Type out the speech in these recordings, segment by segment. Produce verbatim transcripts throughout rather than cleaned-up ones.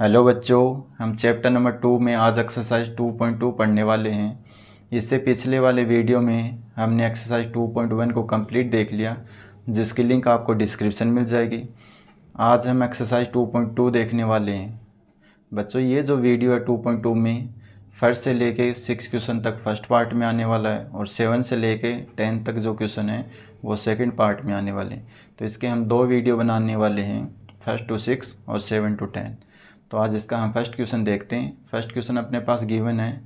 Hello बच्चों, हम chapter number two में आज एक्सरसाइज टू पॉइंट टू पढ़ने वाले हैं। इससे पिछले वाले वीडियो में हमने एक्सरसाइज टू पॉइंट वन को कंप्लीट देख लिया, जिसकी लिंक आपको डिस्क्रिप्शन मिल जाएगी। आज हम एक्सरसाइज टू पॉइंट टू देखने वाले हैं। बच्चों, ये जो वीडियो है टू पॉइंट टू में फर्स्ट से लेके सिक्स क्वेश्चन तक फर्स्ट पार्ट में आने वाला है, और सेवन से लेके टेन तक जो क्वेश्चन है वो सेकेंड पार्ट में आने वाले हैं। तो इसके हम दो वीडियो बनाने वाले हैं, फर्स्ट टू सिक्स और सेवन टू टेन। तो आज इसका हम फर्स्ट क्वेश्चन देखते हैं। फर्स्ट क्वेश्चन अपने पास गिवन है,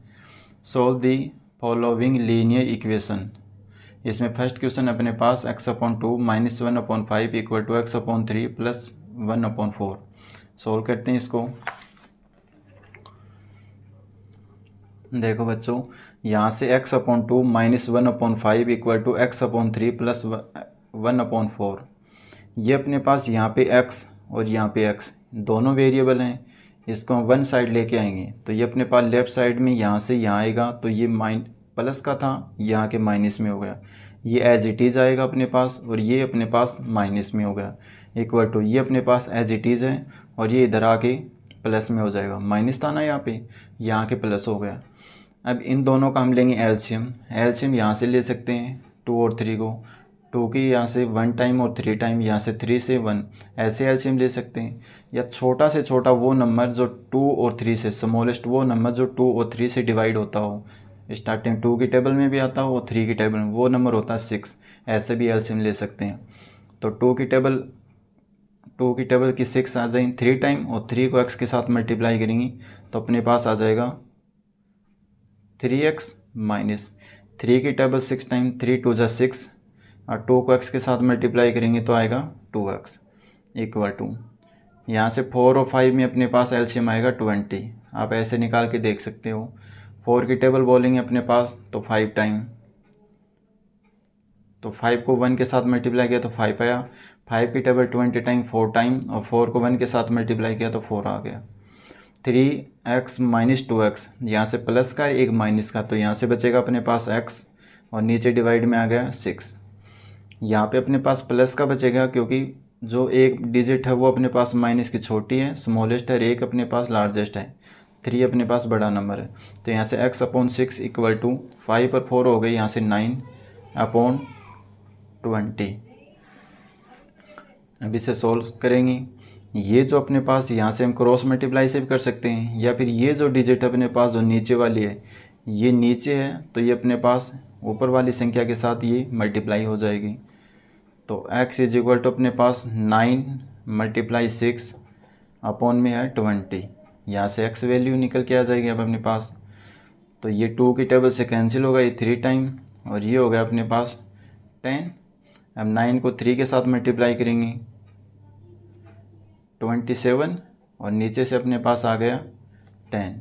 solve the following linear equation. इसमें फर्स्ट क्वेश्चन अपने पास x upon two minus one upon five equal to x upon three plus one upon four. Solve करते हैं इसको। देखो बच्चों, यहाँ से x upon two minus one upon five equal to x upon three plus one upon four. ये अपने पास यहाँ पे एक्स और यहाँ पे एक्स दोनों वेरिएबल हैं। इसको हम वन साइड लेके आएंगे, तो ये अपने पास लेफ़्ट साइड में यहाँ से यहाँ आएगा, तो ये माइन प्लस का था, यहाँ के माइनस में हो गया। ये एज इट इज़ आएगा अपने पास, और ये अपने पास माइनस में हो गया। इक्वल टू ये अपने पास एज इट इज़ है, और ये इधर आके प्लस में हो जाएगा। माइनस था ना यहाँ पे, यहाँ के प्लस हो गया। अब इन दोनों का हम लेंगे एलसीएम। एलसीएम यहाँ से ले सकते हैं टू और थ्री को, टू की यहाँ से वन टाइम और थ्री टाइम, यहाँ से थ्री से वन, ऐसे एलसीएम ले सकते हैं। या छोटा से छोटा वो नंबर जो टू और थ्री से, स्मॉलेस्ट वो नंबर जो टू और थ्री से डिवाइड होता हो, स्टार्टिंग टू की टेबल में भी आता हो और थ्री की टेबल में, वो नंबर होता है सिक्स, ऐसे भी एलसीएम ले सकते हैं। तो टू की टेबल टू की टेबल की सिक्स आ जाएगी थ्री टाइम, और थ्री को एक्स के साथ मल्टीप्लाई करेंगी तो अपने पास आ जाएगा थ्री एक्स माइनस थ्री की table six time, three two जा सिक्स, और टू को एक्स के साथ मल्टीप्लाई करेंगे तो आएगा टू एक्स इक्वल टू। यहाँ से फोर और फाइव में अपने पास एलसीएम आएगा ट्वेंटी। आप ऐसे निकाल के देख सकते हो। फोर की टेबल बोलेंगे अपने पास तो फाइव टाइम, तो फाइव को वन के साथ मल्टीप्लाई किया तो फाइव आया। फाइव की table twenty time four time, और फोर को वन के साथ मल्टीप्लाई किया तो फोर आ गया। Three x minus two x, यहाँ से प्लस का एक माइनस का, तो यहाँ से बचेगा अपने पास एक्स, और नीचे डिवाइड में आ गया सिक्स। यहाँ पे अपने पास प्लस का बचेगा, क्योंकि जो एक डिजिट है वो अपने पास माइनस की छोटी है, स्मॉलेस्ट है, एक अपने पास लार्जेस्ट है, थ्री अपने पास बड़ा नंबर है। तो यहाँ से x upon six equal to five पर फोर हो गई, यहाँ से नाइन अपॉन ट्वेंटी। अब इसे सोल्व करेंगे। ये जो अपने पास यहाँ से हम क्रॉस मल्टीप्लाई से भी कर सकते हैं, या फिर ये जो डिजिट अपने पास जो नीचे वाली है, ये नीचे है तो ये अपने पास ऊपर वाली संख्या के साथ ये मल्टीप्लाई हो जाएगी। तो x इज इक्वल टू अपने पास नाइन मल्टीप्लाई सिक्स अपॉन में है ट्वेंटी। यहाँ से x वैल्यू निकल के आ जाएगी अब अपने पास। तो ये टू की टेबल से कैंसिल होगा, ये थ्री टाइम, और ये हो गया अपने पास टेन। अब नाइन को थ्री के साथ मल्टीप्लाई करेंगे ट्वेंटी सेवन, और नीचे से अपने पास आ गया टेन।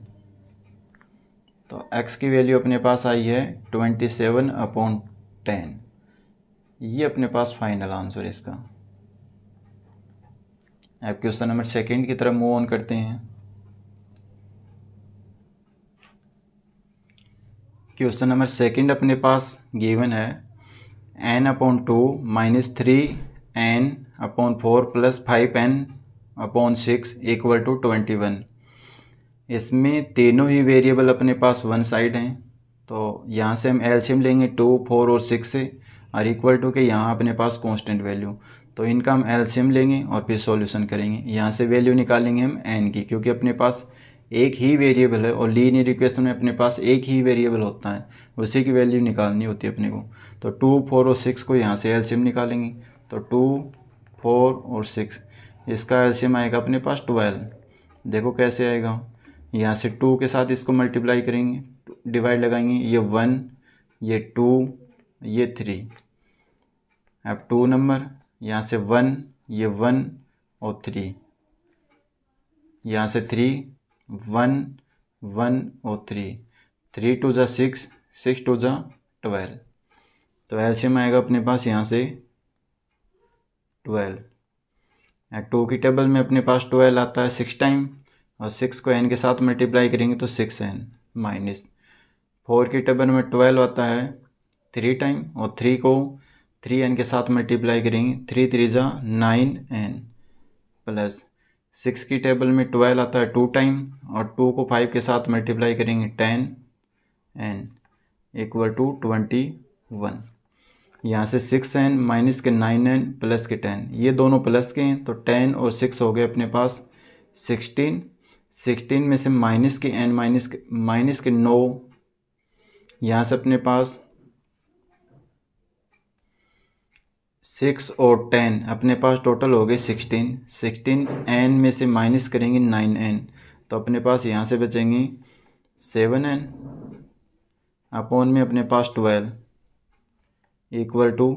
तो x की वैल्यू अपने पास आई है ट्वेंटी सेवन अपॉन टेन। ये अपने पास फाइनल आंसर है इसका। अब क्वेश्चन नंबर सेकंड की तरफ मूव ऑन करते हैं। क्वेश्चन नंबर सेकंड अपने पास गिवन है n upon two minus three n upon four plus five n upon six equal to twenty one. इसमें तीनों ही वेरिएबल अपने पास वन साइड हैं, तो यहाँ से हम एलसीएम लेंगे टू फोर और सिक्स से, और इक्वल टू के यहाँ अपने पास कांस्टेंट वैल्यू, तो इनका हम एलसीएम लेंगे और फिर सॉल्यूशन करेंगे। यहाँ से वैल्यू निकालेंगे हम एन की, क्योंकि अपने पास एक ही वेरिएबल है, और लीनियर इक्वेशन में अपने पास एक ही वेरिएबल होता है, उसी की वैल्यू निकालनी होती है अपने को। तो टू फोर और सिक्स को यहाँ से एलसीएम निकालेंगे, तो टू फोर और सिक्स, इसका एलसीएम आएगा अपने पास ट्वेल्व। देखो कैसे आएगा, यहाँ से टू के साथ इसको मल्टीप्लाई करेंगे, डिवाइड लगाएंगे, ये वन, ये टू, ये थ्री। अब टू नंबर, यहाँ से वन, ये वन और थ्री, यहाँ से थ्री, वन, वन और थ्री, थ्री टू जा सिक्स, सिक्स टू जा ट्वेल्व। तो एलसीएम आएगा अपने पास यहाँ से ट्वेल्व। टू की टेबल में अपने पास ट्वेल्व आता है सिक्स टाइम, और सिक्स को एन के साथ मल्टीप्लाई करेंगे तो सिक्स एन माइनस फोर की टेबल में ट्वेल्व आता है थ्री टाइम, और थ्री को थ्री एन के साथ मल्टीप्लाई करेंगे, थ्री थ्री जा नाइन एन प्लस सिक्स की टेबल में ट्वेल्व आता है टू टाइम, और टू को फाइव के साथ मल्टीप्लाई करेंगे ten n equal to twenty one. यहाँ से सिक्स एन माइनस के नाइन एन प्लस के टेन, ये दोनों प्लस के हैं तो टेन और सिक्स हो गए अपने पास सिक्सटीन। सिक्सटीन में से माइनस के एन माइनस के माइनस के नौ, यहाँ से अपने पास सिक्स और टेन अपने पास टोटल हो गए सिक्सटीन। सिक्सटीन एन में से माइनस करेंगे नाइन एन, तो अपने पास यहाँ से बचेंगे सेवन एन अपॉन में अपने पास twelve equal to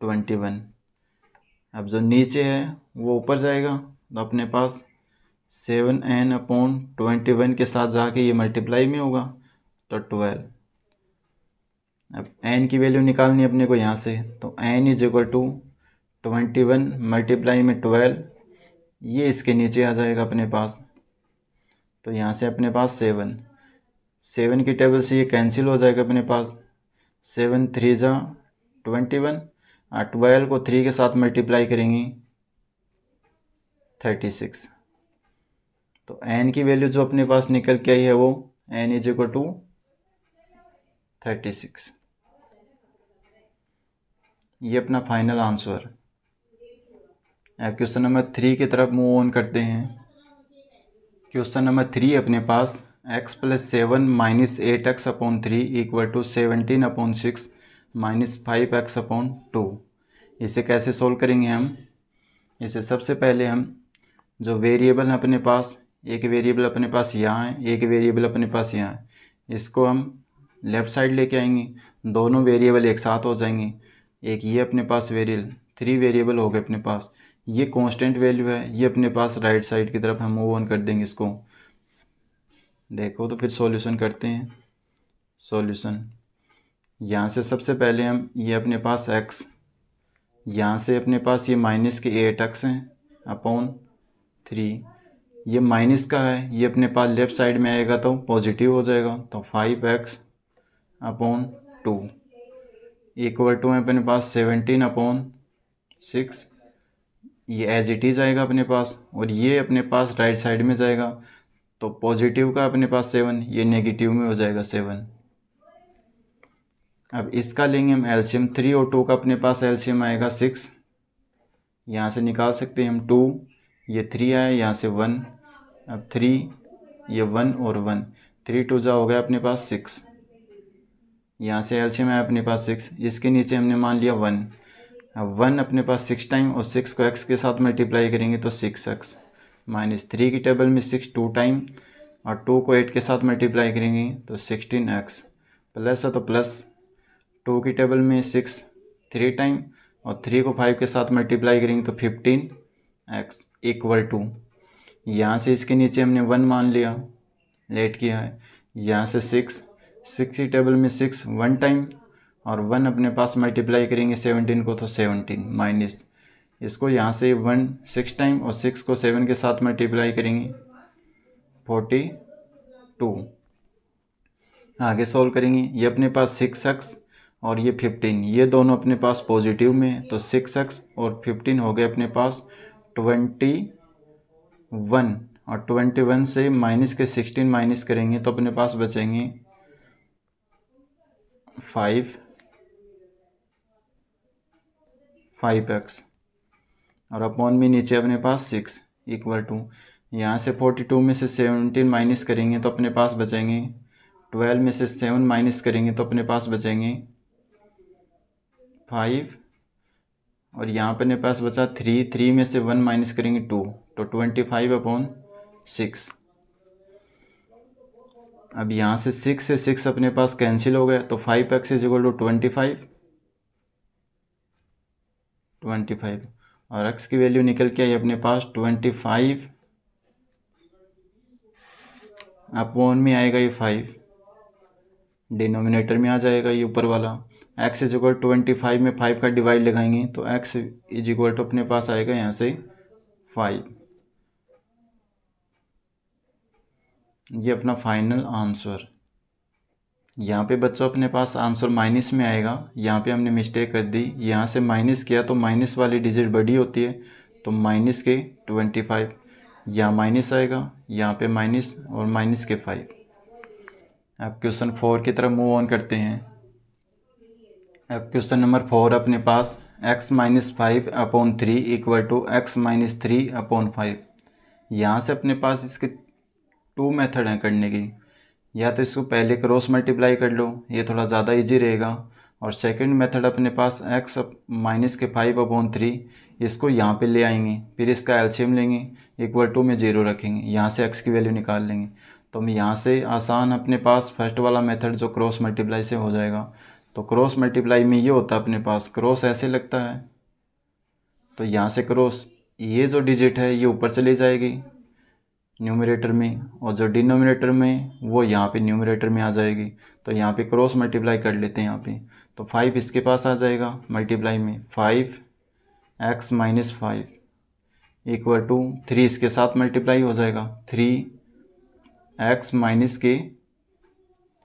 twenty one. अब जो नीचे है वो ऊपर जाएगा तो अपने पास seven n upon twenty one के साथ जाके ये मल्टीप्लाई में होगा तो ट्वेल्व। अब एन की वैल्यू निकालनी है अपने को यहाँ से, तो n is equal to twenty one multiply में ट्वेल्व, ये इसके नीचे आ जाएगा अपने पास, तो यहाँ से अपने पास सेवन। सेवन की टेबल से ये कैंसिल हो जाएगा अपने पास, सेवन थ्री जा ट्वेंटी वन और ट्वेल्व को थ्री के साथ मल्टीप्लाई करेंगे थर्टी सिक्स। तो एन की वैल्यू जो अपने पास निकल के आई है वो n is equal to thirty six. ये अपना फाइनल आंसर। अब क्वेश्चन नंबर थ्री की तरफ मूव ऑन करते हैं। क्वेश्चन नंबर थ्री अपने पास x plus seven minus eight x upon three equal to seventeen upon six minus five x upon two. इसे कैसे सोल्व करेंगे हम? इसे सबसे पहले हम जो वेरिएबल हैं अपने पास, एक वेरिएबल अपने पास यहाँ है, एक वेरिएबल अपने पास यहाँ है, इसको हम लेफ़्ट साइड लेके आएंगे, दोनों वेरिएबल एक साथ हो जाएंगे। एक ये अपने पास वेरिएबल, थ्री वेरिएबल हो गए अपने पास, ये कांस्टेंट वैल्यू है, ये अपने पास राइट साइड की तरफ हम मूव ऑन कर देंगे इसको। देखो तो फिर सॉल्यूशन करते हैं। सॉल्यूशन यहाँ से सबसे पहले हम ये अपने पास एक्स, यहाँ से अपने पास ये माइनस के एट एक्स हैं अपॉन थ्री, ये माइनस का है, ये अपने पास लेफ़्ट साइड में आएगा तो पॉजिटिव हो जाएगा, तो five x upon two equal to है अपने पास सेवनटीन अपॉन सिक्स, ये एज इट इज आएगा अपने पास, और ये अपने पास राइट साइड में जाएगा तो पॉजिटिव का अपने पास सेवन, ये नेगेटिव में हो जाएगा सेवन। अब इसका लेंगे हम एलसीएम, थ्री और टू का अपने पास एलसीएम आएगा सिक्स, यहाँ से निकाल सकते हैं हम टू, ये थ्री आया यहाँ से वन, अब थ्री ये वन और वन, थ्री टू जा हो गया अपने पास सिक्स, यहाँ से एलसीएम है अपने पास सिक्स, इसके नीचे हमने मान लिया वन। अब वन अपने पास सिक्स टाइम और सिक्स को एक्स के साथ मल्टीप्लाई करेंगे तो सिक्स एक्स, माइनस थ्री की टेबल में सिक्स टू टाइम और टू को एट के साथ मल्टीप्लाई करेंगे तो सिक्सटीन एक्स, प्लस है तो प्लस, टू की टेबल में सिक्स थ्री टाइम और थ्री को फाइव के साथ मल्टीप्लाई करेंगे तो फिफ्टीन एक्स इक्वल टू, यहाँ से इसके नीचे हमने वन मान लिया, लेट किया है, यहाँ से सिक्स, सिक्स की टेबल में सिक्स वन टाइम और वन अपने पास मल्टीप्लाई करेंगे सेवनटीन को तो सेवनटीन, माइनस इसको यहाँ से वन सिक्स टाइम और सिक्स को सेवन के साथ मल्टीप्लाई करेंगे फोर्टी टू। आगे सॉल्व करेंगे, ये अपने पास सिक्स एक्स और ये फिफ्टीन, ये दोनों अपने पास पॉजिटिव में, तो सिक्स एक्स और फिफ्टीन हो गए अपने पास ट्वेंटी वन, और ट्वेंटी वन से माइनस के सिक्सटीन माइनस करेंगे तो अपने पास बचेंगे फाइव फाइव एक्स, और अपॉन में नीचे अपने पास सिक्स इक्वल टू, यहाँ से फोर्टी टू में से सेवनटीन माइनस करेंगे तो अपने पास बचेंगे ट्वेल्व में से सेवन माइनस करेंगे तो अपने पास बचेंगे फाइव, और यहाँ पर अपने पास बचा थ्री, थ्री में से वन माइनस करेंगे टू तो ट्वेंटी फाइव अपॉन सिक्स। अब यहाँ से सिक्स से सिक्स अपने पास कैंसिल हो गया तो five x is equal to twenty five twenty five और एक्स की वैल्यू निकल के आई अपने पास ट्वेंटी फाइव अपॉन में आएगा ये फाइव, डिनोमिनेटर में आ जाएगा ये ऊपर वाला, x is equal twenty five में फाइव का डिवाइड लगाएंगे तो एक्स इज इक्वल टू अपने पास आएगा यहाँ से फाइव। ये अपना फाइनल आंसर। यहाँ पे बच्चों अपने पास आंसर माइनस में आएगा, यहाँ पे हमने मिस्टेक कर दी, यहाँ से माइनस किया तो माइनस वाली डिजिट बड़ी होती है तो माइनस के ट्वेंटी फाइव, यहाँ माइनस आएगा, यहाँ पे माइनस और माइनस के फाइव। अब क्वेश्चन फोर की तरफ मूव ऑन करते हैं। अब क्वेश्चन नंबर फोर अपने पास x minus five upon three equal to x minus three upon five. यहाँ से अपने पास इसके टू मेथड हैं करने की, या तो इसको पहले क्रॉस मल्टीप्लाई कर लो, ये थोड़ा ज़्यादा इजी रहेगा, और सेकंड मेथड अपने पास x माइनस के फाइव अपॉन थ्री, इसको यहाँ पे ले आएंगे, फिर इसका एल्शियम लेंगे, इक्वल टू में जीरो रखेंगे, यहाँ से x की वैल्यू निकाल लेंगे। तो हम यहाँ से आसान अपने पास फर्स्ट वाला मेथड जो क्रॉस मल्टीप्लाई से हो जाएगा। तो क्रॉस मल्टीप्लाई में ये होता है अपने पास, क्रॉस ऐसे लगता है, तो यहाँ से क्रॉस, ये जो डिजिट है ये ऊपर चली जाएगी न्यूमरेटर में, और जो डिनोमिनेटर में वो यहाँ पे न्यूमरेटर में आ जाएगी। तो यहाँ पे क्रॉस मल्टीप्लाई कर लेते हैं यहाँ पे, तो फाइव इसके पास आ जाएगा मल्टीप्लाई में, five x minus five equal to three इसके साथ मल्टीप्लाई हो जाएगा, थ्री एक्स माइनस के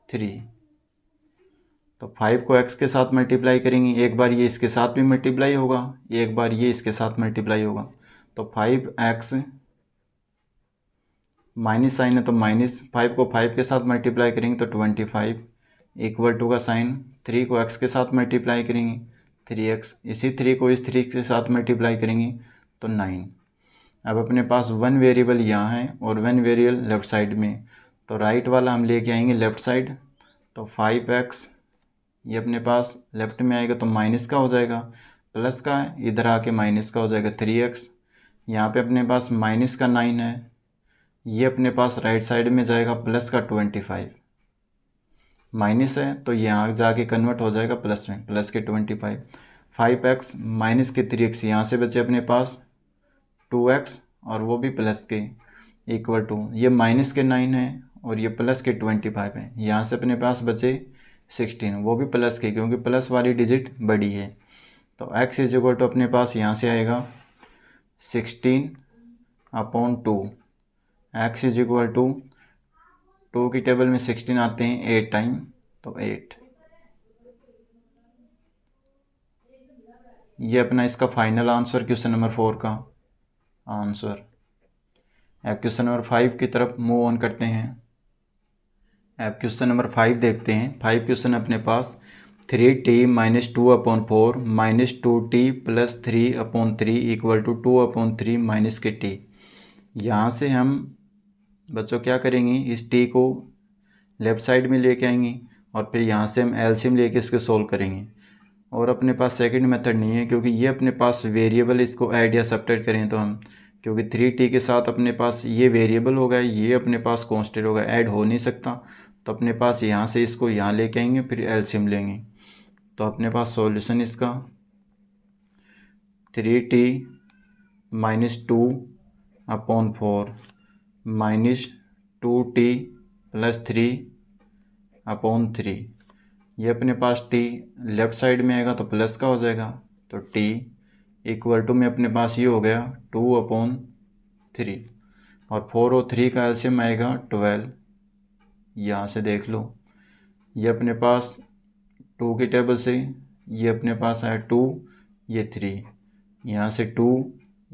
थ्री। तो फाइव को x के साथ मल्टीप्लाई करेंगे, एक बार ये इसके साथ भी मल्टीप्लाई होगा, एक बार ये इसके साथ मल्टीप्लाई होगा। तो फाइव एक्स माइनस साइन है तो माइनस, फाइव को फाइव के साथ मल्टीप्लाई करेंगे तो ट्वेंटी फाइव इक्वल टू का साइन, थ्री को x के साथ मल्टीप्लाई करेंगे थ्री एक्स, इसी थ्री को इस थ्री के साथ मल्टीप्लाई करेंगे तो नाइन। अब अपने पास वन वेरिएबल यहाँ है और वन वेरिएबल लेफ्ट साइड में, तो राइट वाला हम लेके आएंगे लेफ्ट साइड। तो फाइव एक्स ये अपने पास लेफ्ट में आएगा तो माइनस का हो जाएगा, प्लस का इधर आके माइनस का हो जाएगा थ्री एक्स, यहाँ पे अपने पास माइनस का नाइन है, ये अपने पास राइट साइड में जाएगा, प्लस का ट्वेंटी फाइव, माइनस है तो यहाँ जाके कन्वर्ट हो जाएगा प्लस में, प्लस के twenty five, five x minus के थ्री एक्स, यहाँ से बचे अपने पास टू एक्स और वो भी प्लस के, इक्वल टू ये माइनस के नाइन है और ये प्लस के ट्वेंटी फाइव है, यहाँ से अपने पास बचे सिक्सटीन, वो भी प्लस के, क्योंकि प्लस वाली डिजिट बड़ी है। तो x इज इक्वल टू अपने पास यहाँ से आएगा sixteen upon two, x is equal to two की टेबल में सिक्सटीन आते हैं एट टाइम, तो एट। ये अपना इसका final answer question number four का आंसर। अब क्वेश्चन नंबर फाइव की तरफ मूव ऑन करते हैं। अब क्वेश्चन नंबर फाइव देखते हैं। फाइव क्वेश्चन अपने पास three t minus two upon four minus two t plus three upon three equal to two upon three minus के टी। यहाँ से हम बच्चों क्या करेंगे, इस टी को लेफ्ट साइड में लेके आएंगे और फिर यहाँ से हम एलसीएम लेके इसके सोल्व करेंगे। और अपने पास सेकंड मेथड नहीं है, क्योंकि ये अपने पास वेरिएबल, इसको ऐड या सब्ट्रैक्ट करें तो हम, क्योंकि थ्री टी के साथ अपने पास ये वेरिएबल होगा, ये अपने पास कॉन्स्टेंट होगा, ऐड हो नहीं सकता। तो अपने पास यहाँ से इसको यहाँ लेके आएंगे, फिर एलसीएम लेंगे। तो अपने पास सॉल्यूशन इसका three t minus two upon four minus two t plus three upon three, ये अपने पास टी लेफ्ट साइड में आएगा तो प्लस का हो जाएगा, तो टी इक्वल टू में अपने पास ये हो गया टू अपॉन थ्री, और फोर और थ्री का एलसीएम आएगा ट्वेल्व, यहाँ से देख लो, ये अपने पास टू की टेबल से, ये अपने पास आया टू, ये थ्री, यहाँ से टू,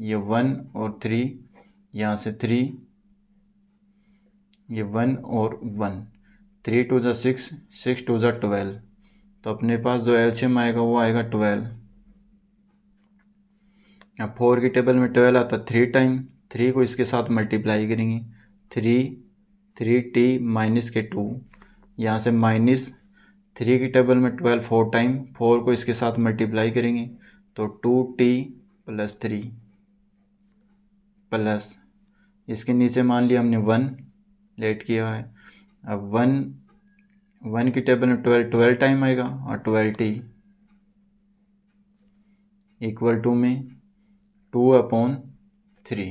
ये वन और थ्री, यहाँ से थ्री, ये वन और वन, थ्री टू जा सिक्स, सिक्स टू जा ट्वेल्व। तो अपने पास जो एलसीएम आएगा वो आएगा ट्वेल्व। अब फोर की टेबल में ट्वेल्व आता थ्री टाइम, थ्री को इसके साथ मल्टीप्लाई करेंगे, थ्री थ्री टी माइनस के टू, यहाँ से माइनस, थ्री की टेबल में ट्वेल्व फोर टाइम, फोर को इसके साथ मल्टीप्लाई करेंगे तो two t plus three, plus इसके नीचे मान लिया हमने वन लेट किया है। अब वन वन की टेबल में ट्वेल्व ट्वेल्व टाइम आएगा और ट्वेल्व टी इक्वल टू में टू अपॉन थ्री।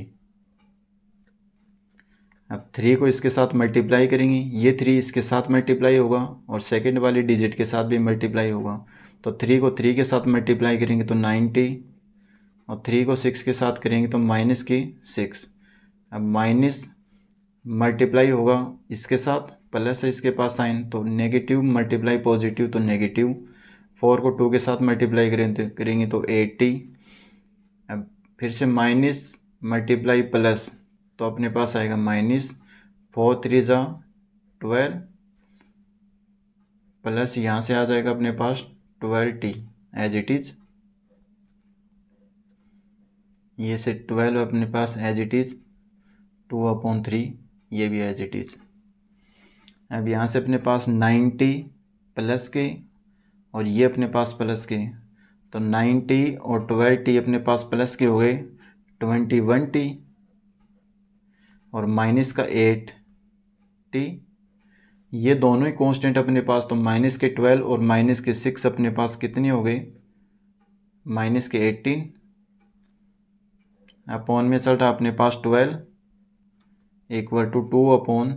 अब थ्री को इसके साथ मल्टीप्लाई करेंगे, ये थ्री इसके साथ मल्टीप्लाई होगा और सेकेंड वाली डिजिट के साथ भी मल्टीप्लाई होगा। तो थ्री को थ्री के साथ मल्टीप्लाई करेंगे तो नाइन्टी, और थ्री को सिक्स के साथ करेंगे तो माइनस की सिक्स। अब माइनस मल्टीप्लाई होगा इसके साथ, प्लस है इसके पास साइन, तो नेगेटिव मल्टीप्लाई पॉजिटिव तो नेगेटिव। फोर को टू के साथ मल्टीप्लाई करेंगे तो एट्टी, फिर से माइनस मल्टीप्लाई प्लस, तो अपने पास आएगा माइनस फोर थ्री ज़ा ट्वेल्व प्लस यहाँ से आ जाएगा अपने पास twelve t as it is, ये से ट्वेल्व अपने पास as it is two upon three, ये भी एज इट इज़। अब यहाँ से अपने पास नाइन्टी प्लस के और ये अपने पास प्लस के, तो नाइन्टी और ट्वेल्व टी अपने पास प्लस के हो गए ट्वेंटी वन टी और माइनस का एट टी, ये दोनों ही कांस्टेंट अपने पास, तो माइनस के ट्वेल्व और माइनस के सिक्स अपने पास कितने हो गए माइनस के एटीन, अपॉन में चल रहा अपने पास twelve equal to two upon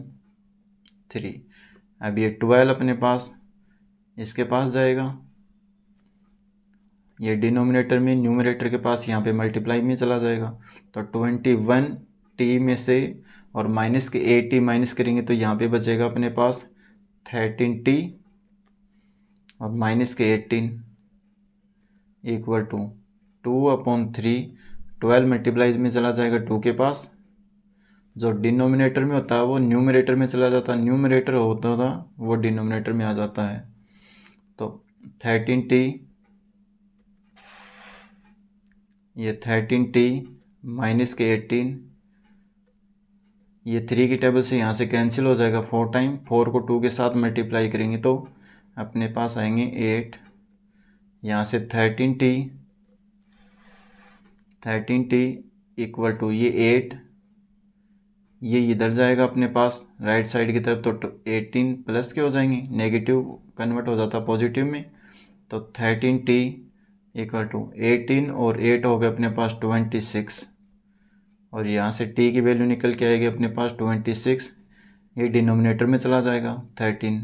three. अब ये ट्वेल्व अपने पास इसके पास जाएगा, ये डिनोमिनेटर में न्यूमरेटर के पास यहाँ पे मल्टीप्लाई में चला जाएगा, तो ट्वेंटी वन टी में से और माइनस के एट टी माइनस करेंगे तो यहाँ पे बचेगा अपने पास थर्टीन टी और माइनस के eighteen equal to two upon three, twelve multiply में चला जाएगा टू के पास, जो डिनोमिनेटर में होता है वो न्यूमरेटर में चला जाता है, न्यूमरेटर होता था वो डिनोमिनेटर में आ जाता है, तो थर्टीन टी, ये थर्टीन टी माइनस के एटीन, ये थ्री की टेबल से यहाँ से कैंसिल हो जाएगा फोर टाइम, फोर को टू के साथ मल्टीप्लाई करेंगे तो अपने पास आएंगे एट, यहाँ से thirteen t thirteen t equal to ये एट, ये इधर जाएगा अपने पास राइट साइड की तरफ, तो एटीन प्लस के हो जाएंगे, नेगेटिव कन्वर्ट हो जाता पॉजिटिव में, तो thirteen t equal to eighteen और एट हो गए अपने पास ट्वेंटी सिक्स और यहाँ से टी की वैल्यू निकल के आएगी अपने पास ट्वेंटी सिक्स, ये डिनोमिनेटर में चला जाएगा थर्टीन,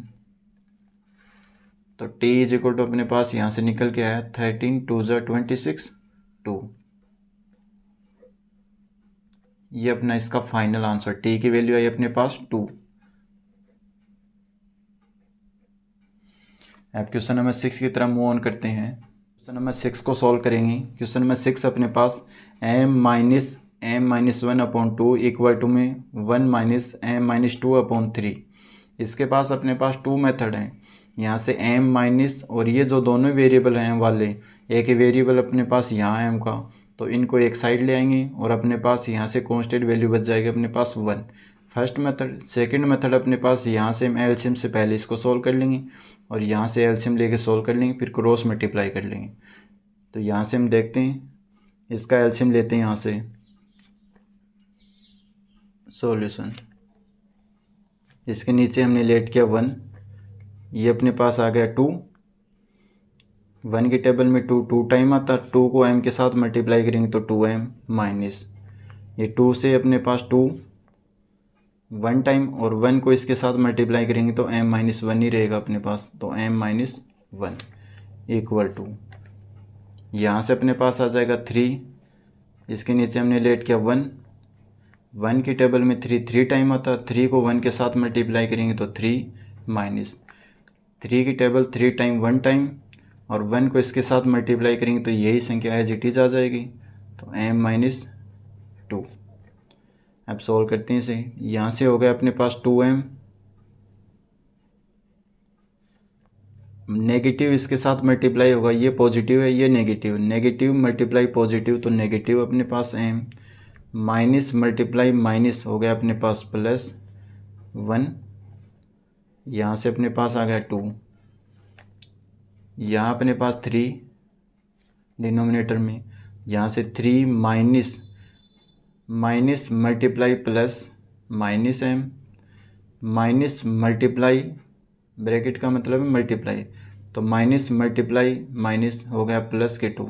तो टी इज इक्वल टू अपने पास यहाँ से निकल के आया थर्टीन टू ज़ा ट्वेंटी सिक्स टू, ये अपना इसका फाइनल आंसर, टी की वैल्यू आई अपने पास टू। अब क्वेश्चन नंबर सिक्स की तरफ मूव ऑन करते हैं, क्वेश्चन नंबर सिक्स को सॉल्व करेंगे। क्वेश्चन नंबर सिक्स अपने पास m minus m minus one upon two equal to में one minus m minus two upon three, इसके पास अपने पास टू मेथड हैं, यहाँ से एम माइनस और ये जो दोनों वेरिएबल हैं वाले, एक वेरिएबल अपने पास यहाँ है एम का, तो इनको एक साइड ले आएंगे और अपने पास यहाँ से कांस्टेंट वैल्यू बच जाएगी अपने पास one, first method. Second method अपने पास यहाँ से एलसीएम से पहले इसको सॉल्व कर लेंगे और यहाँ से एलसीएम लेके सॉल्व कर लेंगे, फिर क्रॉस मल्टीप्लाई कर लेंगे, तो यहाँ से हम देखते हैं इसका एलसीएम लेते हैं यहाँ से सॉल्यूशन, इसके नीचे हमने लेट किया वन, ये अपने पास आ गया टू, वन की टेबल में टू टू टाइम आता, टू को एम के साथ मल्टीप्लाई करेंगे तो टू एम माइनस ये टू से अपने पास टू वन टाइम और वन को इसके साथ मल्टीप्लाई करेंगे तो एम माइनस वन ही रहेगा अपने पास, तो m minus one equal to यहाँ से अपने पास आ जाएगा थ्री, इसके नीचे हमने लेट किया वन, वन की टेबल में थ्री थ्री टाइम आता, थ्री को वन के साथ मल्टीप्लाई करेंगे तो थ्री माइनस थ्री की table three time one time और वन को इसके साथ मल्टीप्लाई करेंगे तो यही संख्या एज इट इज़ आ जाएगी, तो एम माइनस टू। अब सॉल्व करते हैं इसे, यहाँ से हो गया अपने पास टू एम, नेगेटिव इसके साथ मल्टीप्लाई होगा, ये पॉजिटिव है ये नेगेटिव, नेगेटिव मल्टीप्लाई पॉजिटिव तो नेगेटिव अपने पास एम, माइनस मल्टीप्लाई माइनस हो गया अपने पास प्लस वन, यहाँ से अपने पास आ गया टू, यहाँ अपने पास थ्री डिनोमिनेटर में, यहाँ से three minus minus multiply plus minus m minus multiply bracket का मतलब है मल्टीप्लाई, तो माइनस मल्टीप्लाई माइनस हो गया प्लस के टू,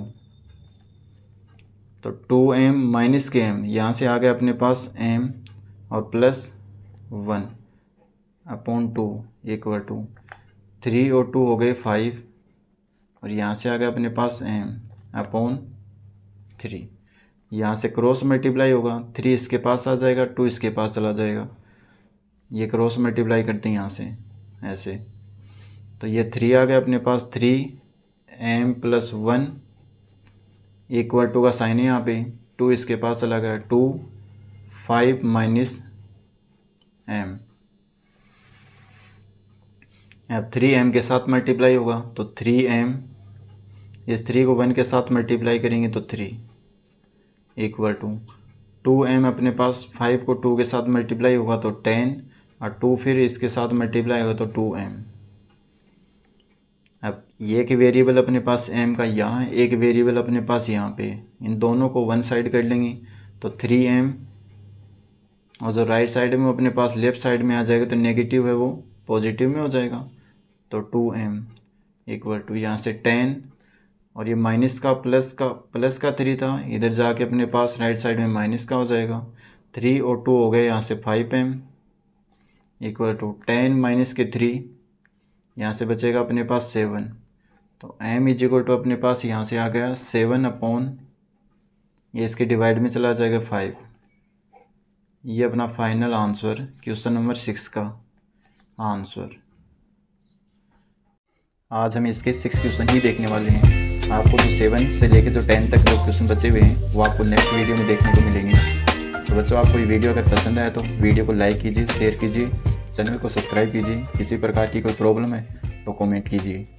तो टू एम माइनस के एम, यहाँ से आ गया अपने पास एम और plus one upon two equal to three और टू हो गए फाइव और यहाँ से आ गया अपने पास एम अपॉन थ्री, यहाँ से क्रॉस मल्टीप्लाई होगा, थ्री इसके पास आ जाएगा टू इसके पास चला जाएगा, ये क्रॉस मल्टीप्लाई करते हैं यहाँ से ऐसे, तो ये थ्री आ गया अपने पास three m plus one equal to का साइन है यहाँ पे, टू इसके पास चला गया, टू फाइव माइनस एम, अब थ्री एम के साथ मल्टीप्लाई होगा तो थ्री एम, इस थ्री को वन के साथ मल्टीप्लाई करेंगे तो three equal to two m, अपने पास फाइव को टू के साथ मल्टीप्लाई होगा तो टेन, और टू फिर इसके साथ मल्टीप्लाई होगा तो टू एम। अब एक वेरिएबल अपने पास एम का यहाँ, एक वेरिएबल अपने पास यहाँ पे, इन दोनों को वन साइड कर लेंगे तो थ्री एम, और जो राइट साइड में अपने पास लेफ़्ट साइड में आ जाएगा तो नेगेटिव है वो पॉजिटिव में हो जाएगा तो टू एम इक्वल टू यहाँ से टेन, और ये माइनस का प्लस का प्लस का थ्री था, इधर जाके अपने पास राइट साइड में माइनस का हो जाएगा थ्री, और टू हो गए यहाँ से five m equal to ten minus के थ्री, यहाँ से बचेगा अपने पास सेवन, तो एम इज इक्वल टू अपने पास यहाँ से आ गया सेवन अपॉन, ये इसके डिवाइड में चला जाएगा फाइव। ये अपना final answer question number six का आंसर। आज हम इसके सिक्स क्वेश्चन ही देखने वाले हैं, आपको जो सेवन से लेकर जो टेन तक जो क्वेश्चन बचे हुए हैं वो आपको नेक्स्ट वीडियो में देखने को मिलेंगे। तो बच्चों आपको ये वीडियो अगर पसंद आया तो वीडियो को लाइक कीजिए, शेयर कीजिए, चैनल को सब्सक्राइब कीजिए, किसी प्रकार की कोई प्रॉब्लम है तो कमेंट कीजिए।